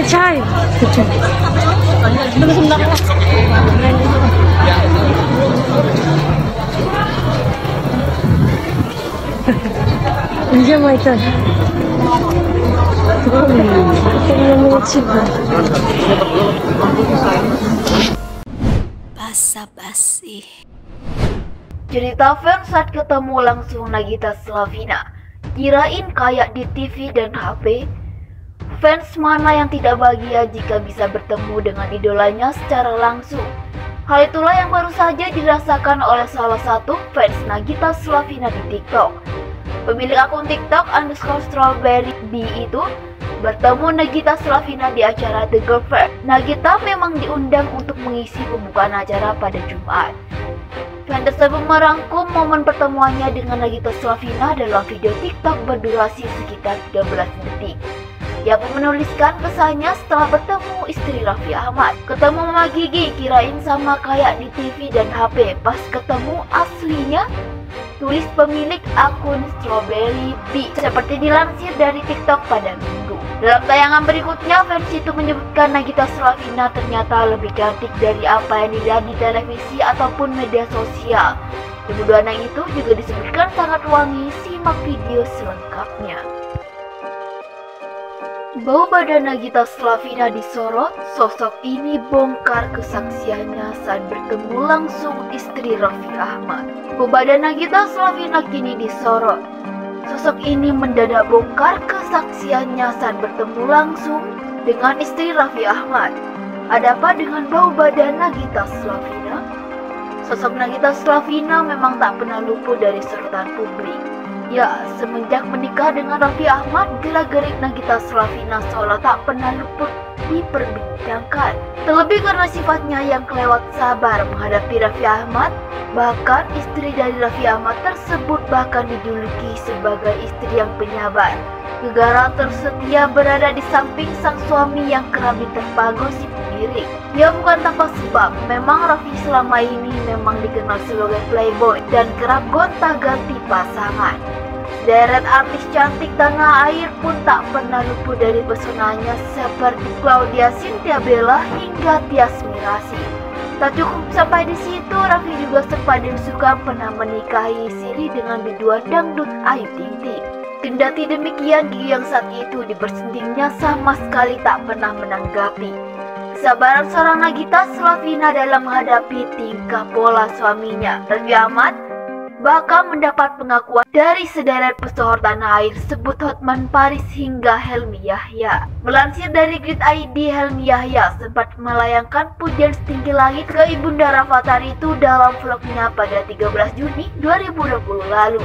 my child. Где мой тон? Basa-basi. Cerita fans saat ketemu langsung Nagita Slavina. Kirain kayak di TV dan HP. Fans mana yang tidak bahagia jika bisa bertemu dengan idolanya secara langsung? Hal itulah yang baru saja dirasakan oleh salah satu fans Nagita Slavina di TikTok. Pemilik akun TikTok _strawberryb itu bertemu Nagita Slavina di acara The Girl Fair. Nagita memang diundang untuk mengisi pembukaan acara pada Jumat. Fans tersebut merangkum momen pertemuannya dengan Nagita Slavina dalam video TikTok berdurasi sekitar 13 detik. Ia pun menuliskan pesannya setelah bertemu istri Raffi Ahmad. Ketemu Mama Gigi, kirain sama kayak di TV dan HP. Pas ketemu aslinya, tulis pemilik akun strawberryb seperti dilansir dari TikTok pada Minggu. Dalam tayangan berikutnya, fans itu menyebutkan Nagita Slavina ternyata lebih cantik dari apa yang dilihat di televisi ataupun media sosial. Kedua anak itu juga disebutkan sangat wangi. Simak video selengkapnya. Bau badan Nagita Slavina disorot, sosok ini bongkar kesaksiannya saat bertemu langsung istri Raffi Ahmad. Badan Nagita Slavina kini disorot. Sosok ini mendadak bongkar kesaksiannya saat bertemu langsung dengan istri Raffi Ahmad. Ada apa dengan bau badan Nagita Slavina? Sosok Nagita Slavina memang tak pernah luput dari sorotan publik. Ya, semenjak menikah dengan Raffi Ahmad, gerak-gerik Nagita Slavina seolah tak pernah luput diperbincangkan. Terlebih karena sifatnya yang kelewat sabar menghadapi Raffi Ahmad. Bahkan istri dari Raffi Ahmad tersebut bahkan dijuluki sebagai istri yang penyabar, gegara tersedia berada di samping sang suami yang kerap diterpaku si pemilik. Dia bukan tanpa sebab, memang Raffi selama ini memang dikenal sebagai playboy dan kerap gonta-ganti pasangan. Deret artis cantik tanah air pun tak pernah luput dari pesonanya seperti Claudia Cynthia Bella hingga Tias Mirasi. Tak cukup sampai di situ, Raffi juga sempat disuka pernah menikahi Siri dengan biduan dangdut Ayu Tingting. Kendati demikian, dia yang saat itu dipersentingnya sama sekali tak pernah menanggapi. Kesabaran seorang Nagita Slavina dalam menghadapi tingkah pola suaminya, Raffi Ahmad, bahkan mendapat pengakuan dari sederet pesohor tanah air sebut Hotman Paris hingga Helmy Yahya. Melansir dari Grid ID, Helmy Yahya sempat melayangkan pujian setinggi langit ke ibunda Rafathar itu dalam vlognya pada 13 Juni 2020 lalu.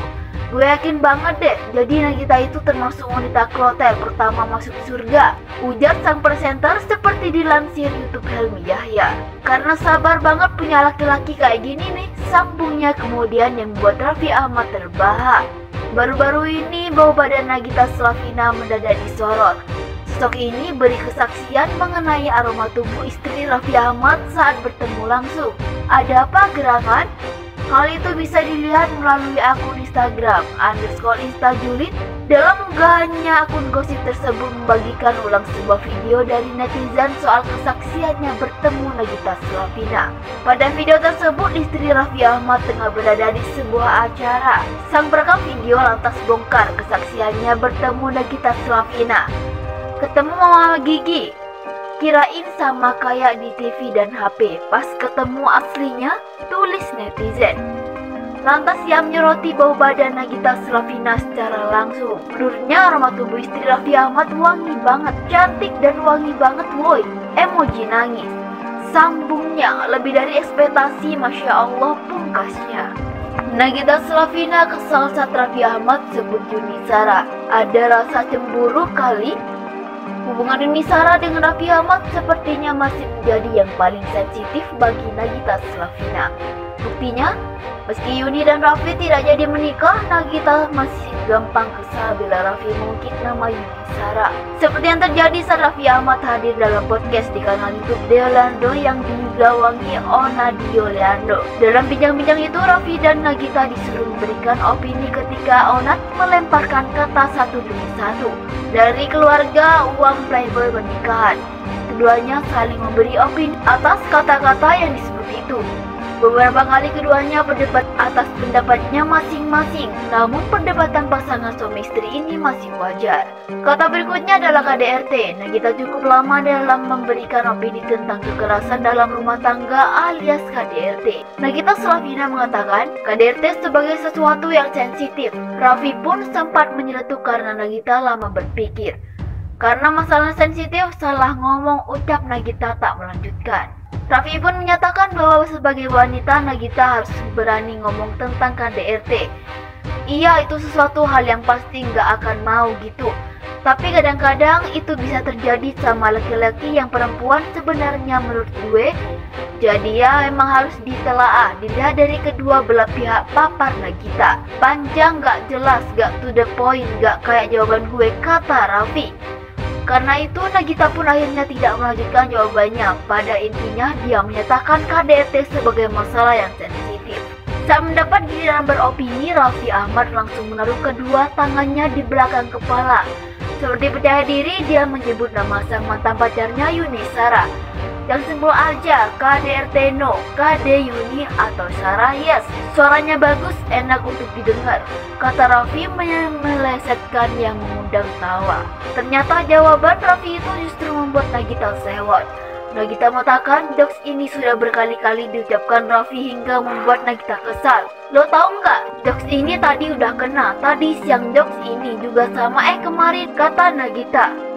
Gue yakin banget deh, jadi Nagita itu termasuk wanita kloter pertama masuk surga, ujar sang presenter seperti dilansir YouTube Helmy Yahya. Karena sabar banget punya laki-laki kayak gini nih, sambungnya kemudian yang membuat Raffi Ahmad terbahak. Baru-baru ini bau badan Nagita Slavina mendadak disorot. Sosok ini beri kesaksian mengenai aroma tubuh istri Raffi Ahmad saat bertemu langsung. Ada apa gerangan? Hal itu bisa dilihat melalui akun Instagram _instajulit. Dalam unggahannya, akun gosip tersebut membagikan ulang sebuah video dari netizen soal kesaksiannya bertemu Nagita Slavina. Pada video tersebut, istri Raffi Ahmad tengah berada di sebuah acara. Sang perekam video lantas bongkar kesaksiannya bertemu Nagita Slavina. Ketemu Mama Gigi, kirain sama kayak di TV dan HP. Pas ketemu aslinya, tulis netizen. Lantas ia menyoroti bau badan Nagita Slavina secara langsung. Menurutnya aroma tubuh istri Raffi Ahmad wangi banget, cantik dan wangi banget woi. Emoji nangis. Sambungnya, lebih dari ekspektasi, Masya Allah pungkasnya. Nagita Slavina kesal saat Raffi Ahmad sebut Yuni Shara. Ada rasa cemburu kali? Hubungan Yuni Shara dengan Raffi Ahmad sepertinya masih menjadi yang paling sensitif bagi Nagita Slavina. Buktinya, meski Yuni dan Raffi tidak jadi menikah, Nagita masih gampang kesal bila Raffi mengungkit nama Yuni Shara. Seperti yang terjadi saat Raffi Ahmad hadir dalam podcast di kanal YouTube Diolando yang digawangi Ona Diolando. Dalam bincang-bincang itu, Raffi dan Nagita disuruh memberikan opini ketika Ona melemparkan kata satu demi satu dari keluarga uang playboy pernikahan. Keduanya saling memberi opini atas kata-kata yang disebut itu. Beberapa kali keduanya berdebat atas pendapatnya masing-masing, namun perdebatan pasangan suami istri ini masih wajar. Kata berikutnya adalah KDRT. Nagita cukup lama dalam memberikan opini tentang kekerasan dalam rumah tangga alias KDRT. Nagita Slavina mengatakan KDRT sebagai sesuatu yang sensitif. Raffi pun sempat menyeletuk karena Nagita lama berpikir. Karena masalah sensitif, salah ngomong, ucap Nagita tak melanjutkan. Raffi pun menyatakan bahwa sebagai wanita, Nagita harus berani ngomong tentang KDRT. Iya, itu sesuatu hal yang pasti nggak akan mau gitu. Tapi kadang-kadang itu bisa terjadi sama laki-laki yang perempuan sebenarnya menurut gue. Jadi ya emang harus ditelaah, dilihat dari kedua belah pihak, papar Nagita. Panjang, nggak jelas, nggak to the point, nggak kayak jawaban gue, kata Raffi. Karena itu Nagita pun akhirnya tidak melanjutkan jawabannya. Pada intinya dia menyatakan KDRT sebagai masalah yang sensitif. Saat mendapat giliran beropini, Raffi Ahmad langsung menaruh kedua tangannya di belakang kepala. Seperti percaya diri, dia menyebut nama sang mantan pacarnya Yuni Shara. Yang simpel aja, KDRT no, KD Yuni atau Shara yes. Suaranya bagus, enak untuk didengar, kata Raffi melesetkan yang mengundang tawa. Ternyata jawaban Raffi itu justru membuat Nagita sewot. Nagita mengatakan jokes ini sudah berkali-kali diucapkan Raffi hingga membuat Nagita kesal. Lo tau nggak, jokes ini tadi udah kena, tadi siang jokes ini juga sama kemarin, kata Nagita.